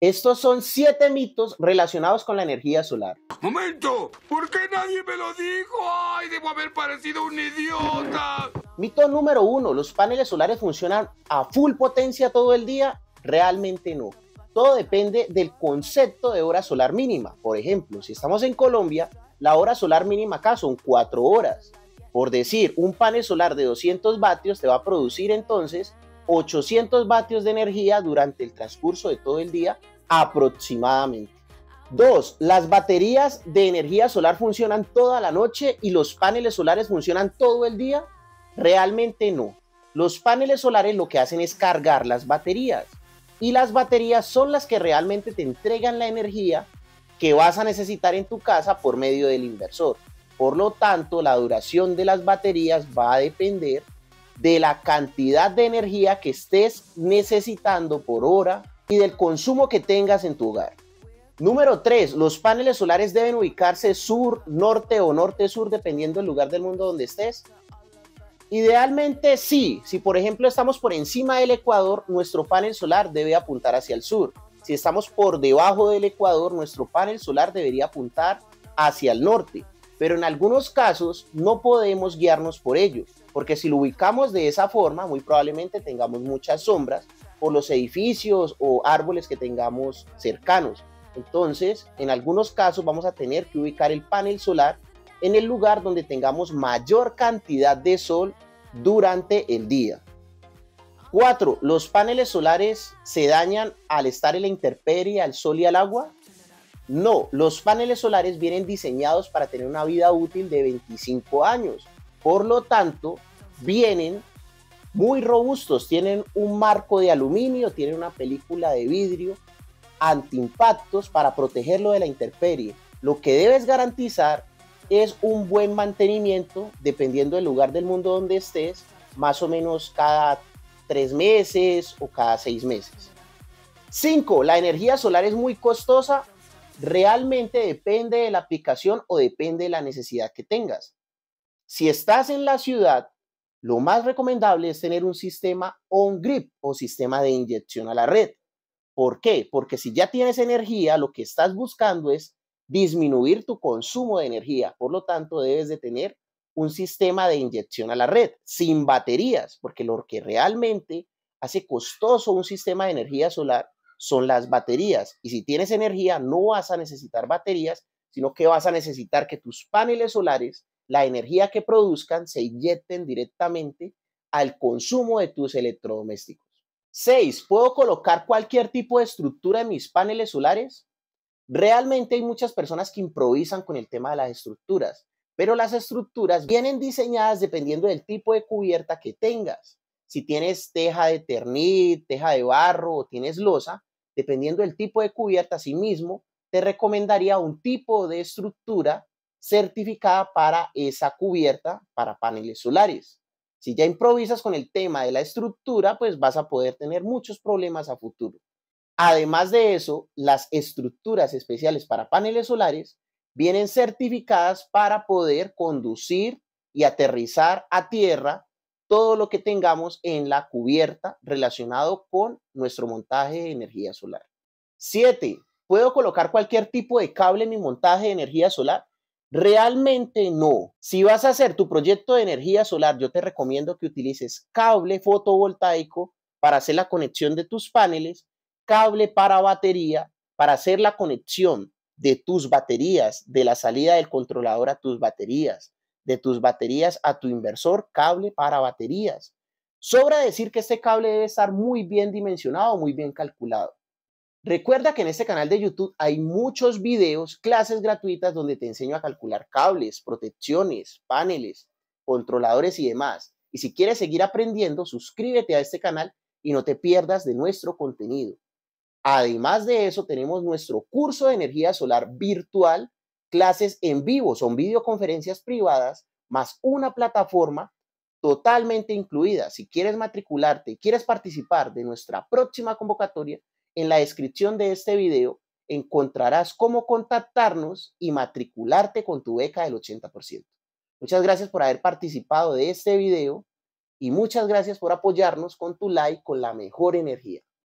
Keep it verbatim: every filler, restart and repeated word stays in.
Estos son siete mitos relacionados con la energía solar. ¡Momento! ¿Por qué nadie me lo dijo? ¡Ay, debo haber parecido un idiota! Mito número uno. ¿Los paneles solares funcionan a full potencia todo el día? Realmente no. Todo depende del concepto de hora solar mínima. Por ejemplo, si estamos en Colombia, la hora solar mínima acá son cuatro horas. Por decir, un panel solar de doscientos vatios te va a producir entonces ochocientos vatios de energía durante el transcurso de todo el día aproximadamente. Dos, las baterías de energía solar funcionan toda la noche y los paneles solares funcionan todo el día. Realmente no. Los paneles solares lo que hacen es cargar las baterías y las baterías son las que realmente te entregan la energía que vas a necesitar en tu casa por medio del inversor. Por lo tanto, la duración de las baterías va a depender de la cantidad de energía que estés necesitando por hora y del consumo que tengas en tu hogar. Número tres. Los paneles solares deben ubicarse sur, norte o norte-sur dependiendo del lugar del mundo donde estés. Idealmente sí, si por ejemplo estamos por encima del ecuador, nuestro panel solar debe apuntar hacia el sur. Si estamos por debajo del ecuador, nuestro panel solar debería apuntar hacia el norte. Pero en algunos casos no podemos guiarnos por ello, porque si lo ubicamos de esa forma, muy probablemente tengamos muchas sombras por los edificios o árboles que tengamos cercanos. Entonces, en algunos casos vamos a tener que ubicar el panel solar en el lugar donde tengamos mayor cantidad de sol durante el día. cuatro. ¿Los paneles solares se dañan al estar en la intemperie, al sol y al agua? No, los paneles solares vienen diseñados para tener una vida útil de veinticinco años. Por lo tanto, vienen muy robustos, tienen un marco de aluminio, tienen una película de vidrio antiimpactos para protegerlo de la intemperie. Lo que debes garantizar es un buen mantenimiento, dependiendo del lugar del mundo donde estés, más o menos cada tres meses o cada seis meses. cinco. La energía solar es muy costosa. Realmente depende de la aplicación o depende de la necesidad que tengas. Si estás en la ciudad, lo más recomendable es tener un sistema on-grid o sistema de inyección a la red. ¿Por qué? Porque si ya tienes energía, lo que estás buscando es disminuir tu consumo de energía. Por lo tanto, debes de tener un sistema de inyección a la red sin baterías, porque lo que realmente hace costoso un sistema de energía solar son las baterías, y si tienes energía no vas a necesitar baterías, sino que vas a necesitar que tus paneles solares, la energía que produzcan, se inyecten directamente al consumo de tus electrodomésticos. seis. ¿Puedo colocar cualquier tipo de estructura en mis paneles solares? Realmente hay muchas personas que improvisan con el tema de las estructuras, pero las estructuras vienen diseñadas dependiendo del tipo de cubierta que tengas. Si tienes teja de ternit, teja de barro o tienes losa, dependiendo del tipo de cubierta, asimismo, te recomendaría un tipo de estructura certificada para esa cubierta para paneles solares. Si ya improvisas con el tema de la estructura, pues vas a poder tener muchos problemas a futuro. Además de eso, las estructuras especiales para paneles solares vienen certificadas para poder conducir y aterrizar a tierra todo lo que tengamos en la cubierta relacionado con nuestro montaje de energía solar. siete. ¿Puedo colocar cualquier tipo de cable en mi montaje de energía solar? Realmente no. Si vas a hacer tu proyecto de energía solar, yo te recomiendo que utilices cable fotovoltaico para hacer la conexión de tus paneles, cable para batería para hacer la conexión de tus baterías, de la salida del controlador a tus baterías, de tus baterías a tu inversor, cable para baterías. Sobra decir que este cable debe estar muy bien dimensionado, muy bien calculado. Recuerda que en este canal de YouTube hay muchos videos, clases gratuitas donde te enseño a calcular cables, protecciones, paneles, controladores y demás. Y si quieres seguir aprendiendo, suscríbete a este canal y no te pierdas de nuestro contenido. Además de eso, tenemos nuestro curso de energía solar virtual, clases en vivo, son videoconferencias privadas, más una plataforma totalmente incluida. Si quieres matricularte y quieres participar de nuestra próxima convocatoria, en la descripción de este video encontrarás cómo contactarnos y matricularte con tu beca del ochenta por ciento. Muchas gracias por haber participado de este video y muchas gracias por apoyarnos con tu like con la mejor energía.